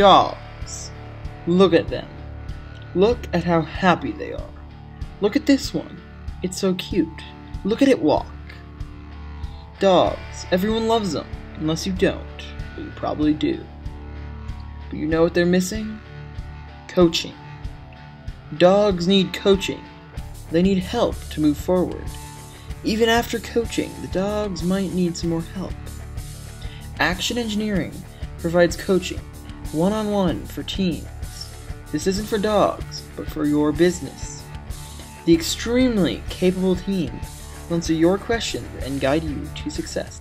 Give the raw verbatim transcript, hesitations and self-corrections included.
dolls. Look at them. Look at how happy they are. Look at this one. It's so cute. Look at it walk. Dogs. Everyone loves them. Unless you don't. But you probably do. But you know what they're missing? Coaching. Dogs need coaching. They need help to move forward. Even after coaching, the dogs might need some more help. Action Engineering provides coaching, one-on-one for teams. This isn't for dogs, but for your business. The extremely capable team will answer your questions and guide you to success.